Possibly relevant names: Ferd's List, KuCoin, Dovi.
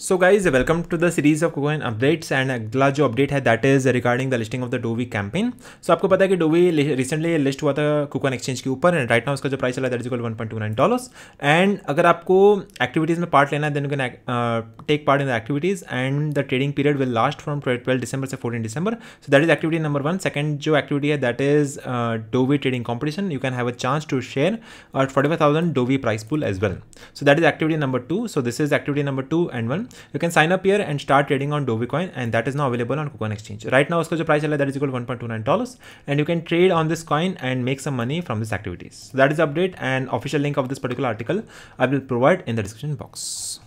So guys, welcome to the series of KuCoin updates, and अगला जो update है that is regarding the listing of the Dovi campaign. So आपको पता है कि Dovi recently list हुआ था KuCoin exchange के ऊपर, and right now उसका जो price चला that is equal $1.29. And अगर आपको activities में part लेना है then you can take part in the activities, and the trading period will last from 12 December से 14 December. So that is activity number one. Second जो activity है that is Dovi trading competition. You can have a chance to share 45,000 Dovi prize pool as well. So that is activity number two. So this is activity number 2 and 1. You can sign up here and start trading on Dovi coin, and that is now available on KuCoin exchange. Right now, उसका जो price चला that is equal to $1.29, and you can trade on this coin and make some money from these activities. So that is the update, and official link of this particular article I will provide in the description box.